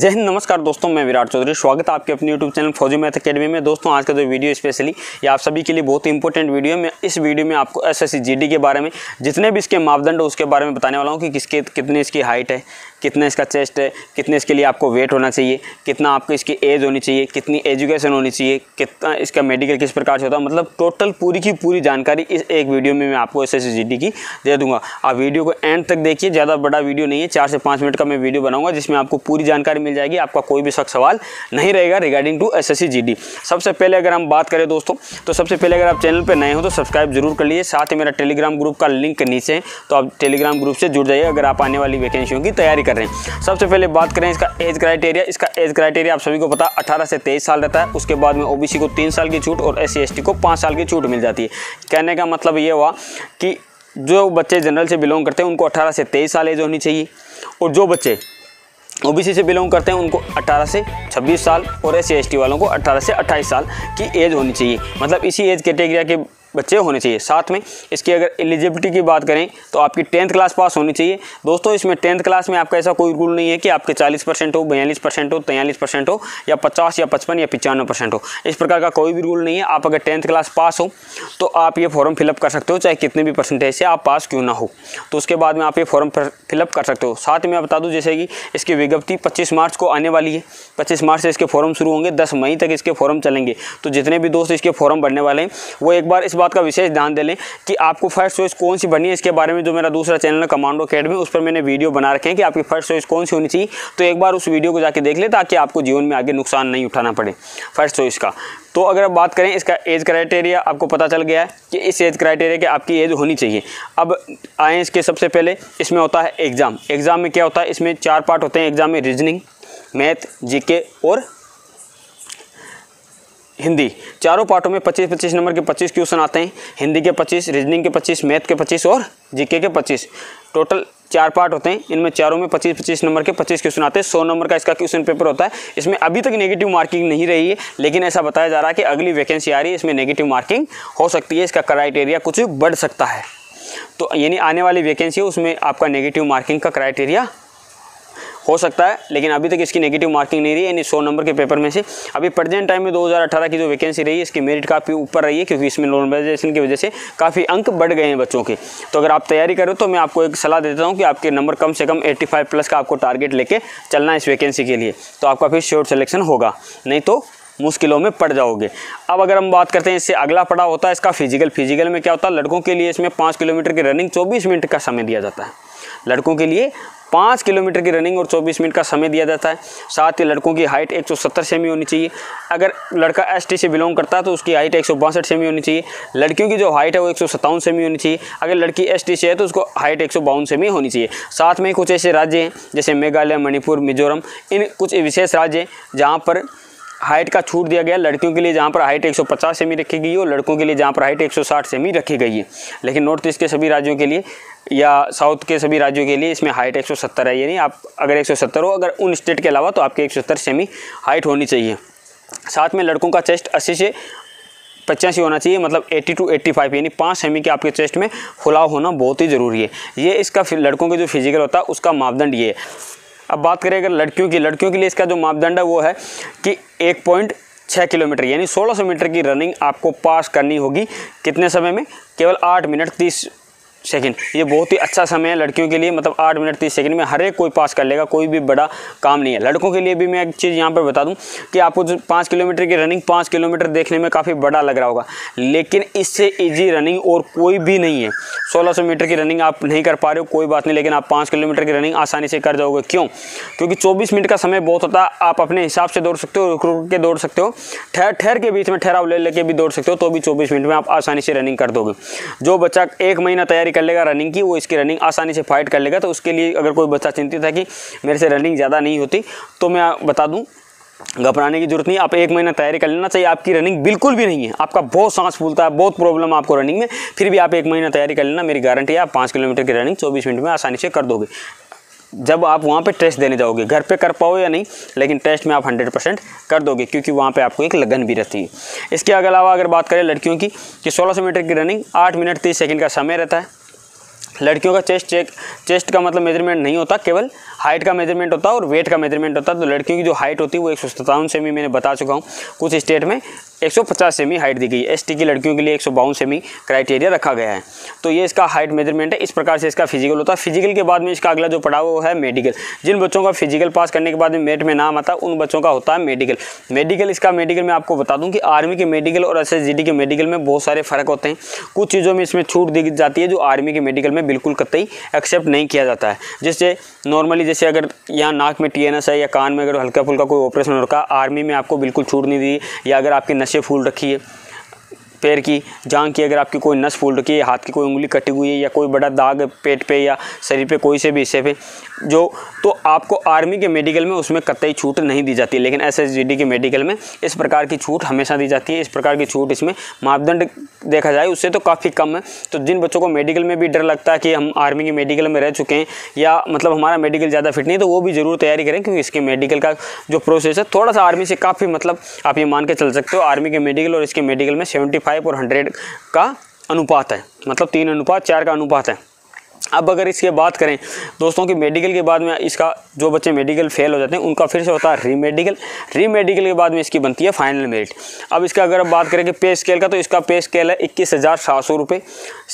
जय हिंद, नमस्कार दोस्तों, मैं विराट चौधरी। स्वागत है आपके अपने YouTube channel Fauji Math Academy में। दोस्तों आज का जो वीडियो स्पेशली ये आप सभी के लिए बहुत ही इंपॉर्टेंट वीडियो है। मैं इस वीडियो में आपको एसएससी जीडी के बारे में जितने भी इसके मापदंड है उसके बारे में बताने वाला हूँ कि किसके कितने इसकी हाइट है, कितना इसका चेस्ट है, कितने इसके लिए आपको वेट होना चाहिए, कितना आपको इसकी एज होनी चाहिए, कितनी एजुकेशन होनी चाहिए, कितना इसका मेडिकल किस प्रकार से होता है, मतलब टोटल पूरी की पूरी जानकारी इस एक वीडियो में मैं आपको एसएससी जीडी की दे दूंगा। आप वीडियो को एंड तक देखिए, ज़्यादा बड़ा वीडियो नहीं है, 4 से 5 मिनट का मैं वीडियो बनाऊंगा जिसमें आपको पूरी जानकारी मिल जाएगी, आपका कोई भी सख्त सवाल नहीं रहेगा रिगार्डिंग टू एसएससी जीडी। सबसे पहले अगर हम बात करें दोस्तों, तो सबसे पहले अगर आप चैनल पर नए हो तो सब्सक्राइब जरूर कर लीजिए, साथ ही मेरा टेलीग्राम ग्रुप का लिंक नीचे है तो आप टेलीग्राम ग्रुप से जुड़ जाइए अगर आप आने वाली वैकेंसियों की तैयारी कर रहे हैं। सबसे पहले बात करें इसका एज क्राइटेरिया। इसका एज क्राइटेरिया आप सभी को पता 18 से 23 साल रहता है। उसके बाद में ओबीसी को 3 साल की छूट और एससी/एसटी को 5 साल की छूट मिल जाती है। कहने का मतलब ये हुआ कि जो बच्चे जनरल से बिलोंग करते हैं उनको 18 से 23 साल एज होनी चाहिए और जो बच्चे ओबीसी से बिलोंग करते हैं उनको 18 से 26 साल और एससी/एसटी वालों को 18 से 28 साल की एज होनी चाहिए, मतलब इसी एज कैटेगरिया के बच्चे होने चाहिए। साथ में इसकी अगर एलिजिबिलिटी की बात करें तो आपकी 10th क्लास पास होनी चाहिए। दोस्तों इसमें 10th क्लास में आपका ऐसा कोई रूल नहीं है कि आपके 40% हो, 42% हो, 43% हो या 50 या 55 या 95% हो, इस प्रकार का कोई भी रूल नहीं है। आप अगर 10th क्लास पास हो तो आप ये फॉर्म फिलअप कर सकते हो, चाहे कितने भी परसेंटेज से आप पास क्यों ना हो, तो उसके बाद में आप ये फॉर्म फिलअप कर सकते हो। साथ में बता दूँ जैसे कि इसकी विज्ञप्ति 25 मार्च को आने वाली है, 25 मार्च से इसके फॉर्म शुरू होंगे, 10 मई तक इसके फॉर्म चलेंगे। तो जितने भी दोस्त इसके फॉर्म भरने वाले हैं वो एक बार इस बात का विशेष ध्यान दे लें कि आपको फर्स्ट चॉइस कौन सी भरनी है। इसके बारे में जो मेरा दूसरा चैनल है कमांडो अकेडमी, उस पर मैंने वीडियो बना रखे हैं कि आपकी फर्स्ट चॉइस कौन सी होनी चाहिए, तो एक बार उस वीडियो को जाके देख लें ताकि आपको जीवन में आगे नुकसान नहीं उठाना पड़े फर्स्ट चॉइस का। तो अगर बात करें इसका एज क्राइटेरिया, आपको पता चल गया है कि इस एज क्राइटेरिया के आपकी एज होनी चाहिए। अब आए इसके सबसे पहले, इसमें होता है एग्ज़ाम। एग्ज़ाम में क्या होता है, इसमें 4 पार्ट होते हैं एग्ज़ाम में, रीजनिंग, मैथ, जीके और हिंदी। चारों पार्टों में 25-25 नंबर के 25 क्वेश्चन आते हैं। हिंदी के 25, रीजनिंग के 25, मैथ के 25 और जीके के 25, टोटल 4 पार्ट होते हैं। इनमें चारों में 25-25 नंबर के 25 क्वेश्चन आते हैं। 100 नंबर का इसका क्वेश्चन पेपर होता है। इसमें अभी तक नेगेटिव मार्किंग नहीं रही है, लेकिन ऐसा बताया जा रहा है कि अगली वैकेंसी आ रही है इसमें नेगेटिव मार्किंग हो सकती है, इसका क्राइटेरिया कुछ बढ़ सकता है। तो यानी आने वाली वैकेंसी है उसमें आपका नेगेटिव मार्किंग का क्राइटेरिया हो सकता है, लेकिन अभी तक इसकी नेगेटिव मार्किंग नहीं रही है। यानी 100 नंबर के पेपर में से अभी प्रेजेंट टाइम में 2018 की जो वैकेंसी रही है इसकी मेरिट काफ़ी ऊपर रही है, क्योंकि इसमें नॉर्मलाइजेशन की वजह से काफ़ी अंक बढ़ गए हैं बच्चों के। तो अगर आप तैयारी करो तो मैं आपको एक सलाह देता हूं कि आपके नंबर कम से कम 85+ का आपको टारगेट लेके चलना है इस वैकेंसी के लिए, तो आपका फिर श्योर सिलेक्शन होगा, नहीं तो मुश्किलों में पड़ जाओगे। अब अगर हम बात करते हैं इससे अगला पड़ाव होता है इसका फिजिकल। फिजिकल में क्या होता है, लड़कों के लिए इसमें 5 किलोमीटर की रनिंग 24 मिनट का समय दिया जाता है। लड़कों के लिए 5 किलोमीटर की रनिंग और 24 मिनट का समय दिया जाता है। साथ ही लड़कों की हाइट 170 सेमी होनी चाहिए। अगर लड़का एसटी से बिलोंग करता है तो उसकी हाइट 162 सेमी होनी चाहिए। लड़कियों की जो हाइट है वो 157 सेमी होनी चाहिए। अगर लड़की एसटी से है तो उसको हाइट 152 सेमी होनी चाहिए। साथ में कुछ ऐसे राज्य हैं जैसे मेघालय, मणिपुर, मिजोरम, इन कुछ विशेष राज्य हैं जहाँ पर हाइट का छूट दिया गया। लड़कियों के लिए जहाँ पर हाइट 150 सेमी रखी गई है और लड़कों के लिए जहाँ पर हाइट 160 सेमी रखी गई है। लेकिन नॉर्थ ईस्ट के सभी राज्यों के लिए या साउथ के सभी राज्यों के लिए इसमें हाइट 170 है, यानी आप अगर 170 हो, अगर उन स्टेट के अलावा, तो आपके 170 सेमी हाइट होनी चाहिए। साथ में लड़कों का चेस्ट 80 से 85 होना चाहिए, मतलब 80 to 85, यानी 5 सेमी के आपके चेस्ट में फुलाव होना बहुत ही ज़रूरी है। ये इसका लड़कों के जो फिजिकल होता है उसका मापदंड ये है। अब बात करें अगर लड़कियों की, लड़कियों के लिए इसका जो मापदंड है वो है कि 1.6 किलोमीटर यानी 1600 मीटर की रनिंग आपको पास करनी होगी। कितने समय में, केवल 8 मिनट 30 सेकंड। ये बहुत ही अच्छा समय है लड़कियों के लिए, मतलब 8 मिनट 30 सेकंड में हर एक कोई पास कर लेगा, कोई भी बड़ा काम नहीं है। लड़कों के लिए भी मैं एक चीज़ यहाँ पर बता दूँ कि आपको जो 5 किलोमीटर की रनिंग, 5 किलोमीटर देखने में काफ़ी बड़ा लग रहा होगा, लेकिन इससे ईजी रनिंग और कोई भी नहीं है। 1600 मीटर की रनिंग आप नहीं कर पा रहे हो, कोई बात नहीं, लेकिन आप 5 किलोमीटर की रनिंग आसानी से कर जाओगे। क्यों? क्योंकि 24 मिनट का समय बहुत होता है। आप अपने हिसाब से दौड़ सकते हो, रुक के दौड़ सकते हो, ठहर के बीच में ठहराव ले लेके भी दौड़ सकते हो, तो भी 24 मिनट में आप आसानी से रनिंग कर दोगे। जो बच्चा 1 महीना तैयारी कर लेगा रनिंग की, वो इसकी रनिंग आसानी से फाइट कर लेगा। तो उसके लिए अगर कोई बच्चा चिंतित है कि मेरे से रनिंग ज़्यादा नहीं होती, तो मैं बता दूं घबराने की जरूरत नहीं। आप 1 महीना तैयारी कर लेना चाहिए। आपकी रनिंग बिल्कुल भी नहीं है, आपका बहुत सांस फूलता है, बहुत प्रॉब्लम आपको रनिंग में, फिर भी आप 1 महीना तैयारी कर लेना, मेरी गारंटी है आप 5 किलोमीटर की रनिंग 24 मिनट में आसानी से कर दोगे। जब आप वहाँ पे टेस्ट देने जाओगे, घर पे कर पाओ या नहीं, लेकिन टेस्ट में आप 100% कर दोगे, क्योंकि वहाँ पे आपको एक लगन भी रहती है। इसके अलावा अगर बात करें लड़कियों की कि 1600 मीटर की रनिंग 8 मिनट 30 सेकंड का समय रहता है। लड़कियों का चेस्ट का मतलब मेजरमेंट नहीं होता, केवल हाइट का मेजरमेंट होता है और वेट का मेजरमेंट होता है। तो लड़कियों की जो हाइट होती है वो 157 सेमी मैंने बता चुका हूँ, कुछ स्टेट में 150 सेमी हाइट दी गई है। एसटी की लड़कियों के लिए 152 सेमी क्राइटेरिया रखा गया है। तो ये इसका हाइट मेजरमेंट है। इस प्रकार से इसका फिजिकल होता है। फिजिकल के बाद में इसका अगला जो पड़ाव वो है मेडिकल। जिन बच्चों का फिजिकल पास करने के बाद में मेरिट में नाम आता है उन बच्चों का होता है मेडिकल। मेडिकल मैं आपको बता दूँ कि आर्मी के मेडिकल और एसएससी जीडी के मेडिकल में बहुत सारे फ़र्क होते हैं। कुछ चीज़ों में इसमें छूट दी जाती है जो आर्मी के मेडिकल में बिल्कुल कतई एक्सेप्ट नहीं किया जाता है। जैसे नॉर्मली जैसे अगर यहाँ नाक में टीएनएस है या कान में अगर हल्का फुल्का कोई ऑपरेशन हो रखा, आर्मी में आपको बिल्कुल छूट नहीं दी। या अगर आपकी नसें फूल रखी है, पैर की जांघ की अगर आपकी कोई नस फूल रखी है, हाथ की कोई उंगली कटी हुई है या कोई बड़ा दाग पेट पे या शरीर पे कोई से भी हिस्से पे जो, तो आपको आर्मी के मेडिकल में उसमें कतई छूट नहीं दी जाती है। लेकिन एसएसजीडी के मेडिकल में इस प्रकार की छूट हमेशा दी जाती है। इस प्रकार की छूट इसमें मापदंड देखा जाए उससे तो काफ़ी कम है। तो जिन बच्चों को मेडिकल में भी डर लगता है कि हम आर्मी के मेडिकल में रह चुके हैं या मतलब हमारा मेडिकल ज़्यादा फिट नहीं, तो वो भी ज़रूर तैयारी करें, क्योंकि इसके मेडिकल का जो प्रोसेस है थोड़ा सा आर्मी से काफ़ी, मतलब आप ये मान के चल सकते हो आर्मी के मेडिकल और इसके मेडिकल में 75 और 100 का अनुपात है, मतलब 3:4 का अनुपात है। अब अगर इसके बात करें दोस्तों कि मेडिकल के बाद में इसका जो बच्चे मेडिकल फेल हो जाते हैं उनका फिर से होता है रीमेडिकल। रीमेडिकल के बाद में इसकी बनती है फाइनल मेरिट। अब इसका अगर बात करें कि पे स्केल का, तो इसका पे स्केल है 21,700 रुपये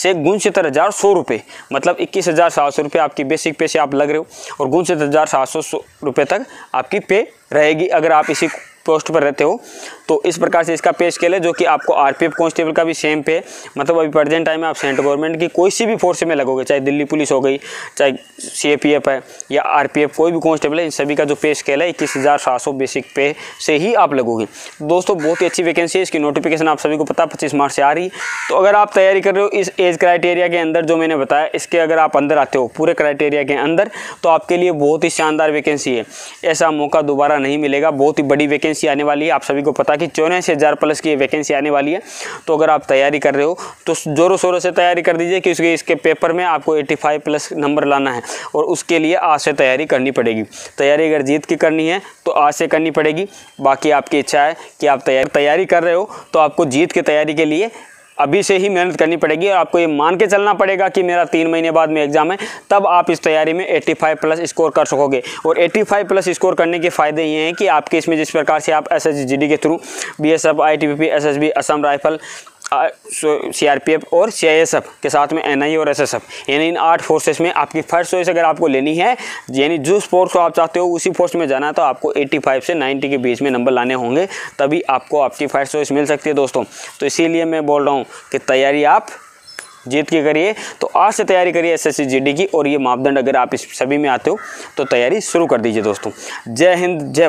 से 69,100 रुपये, मतलब 21,700 रुपये आपकी बेसिक पे से आप लग रहे हो और 69,700 रुपये तक आपकी पे रहेगी अगर आप इसी पोस्ट पर रहते हो। तो इस प्रकार से इसका पे स्केल है, जो कि आपको आरपीएफ कांस्टेबल का भी सेम पे, मतलब अभी प्रेजेंट टाइम में आप सेंट्रल गवर्नमेंट की कोई सी भी फोर्स में लगोगे, चाहे दिल्ली पुलिस हो गई, चाहे सीआरपीएफ है या आरपीएफ, कोई भी कांस्टेबल है, इन सभी का जो पे स्केल है 21,700 बेसिक पे से ही आप लगोगे। दोस्तों बहुत ही अच्छी वैकेंसी है, इसकी नोटिफिकेशन आप सभी को पता 25 मार्च से आ रही। तो अगर आप तैयारी कर रहे हो इस एज क्राइटेरिया के अंदर जो मैंने बताया, इसके अगर आप अंदर आते हो पूरे क्राइटेरिया के अंदर, तो आपके लिए बहुत ही शानदार वैकेंसी है। ऐसा मौका दोबारा नहीं मिलेगा। बहुत ही बड़ी वैकेंसी आने वाली है, आप सभी को पता कि 84,000+ की वैकेंसी आने वाली है। तो अगर आप तैयारी कर रहे हो तो जोरों शोरों से तैयारी कर दीजिए, क्योंकि इसके पेपर में आपको 85+ नंबर लाना है और उसके लिए आज से तैयारी करनी पड़ेगी। तैयारी अगर जीत की करनी है तो आज से करनी पड़ेगी। बाकी आपकी इच्छा है कि आप तैयारी कर रहे हो तो आपको जीत की तैयारी के लिए अभी से ही मेहनत करनी पड़ेगी और आपको ये मान के चलना पड़ेगा कि मेरा 3 महीने बाद में एग्ज़ाम है, तब आप इस तैयारी में 85+ स्कोर कर सकोगे। और 85+ स्कोर करने के फ़ायदे ये हैं कि आपके इसमें जिस प्रकार से आप एसएसजीडी के through BSF, ITBP, SSB, Assam rifle, CRPF और सीआईएसएफ के साथ में एनआईए और एसएसएफ, यानी इन 8 फोर्सेस में आपकी फर्स्ट चॉइस अगर आपको लेनी है, यानी जिस फोर्स को आप चाहते हो उसी फोर्स में जाना है, तो आपको 85 से 90 के बीच में नंबर लाने होंगे, तभी आपको आपकी फर्स्ट चॉइस मिल सकती है दोस्तों। तो इसीलिए मैं बोल रहा हूँ कि तैयारी आप जीत के करिए, तो आज से तैयारी करिए एसएससी जीडी की। और ये मापदंड अगर आप इस सभी में आते हो तो तैयारी शुरू कर दीजिए दोस्तों। जय हिंद, जय भारत।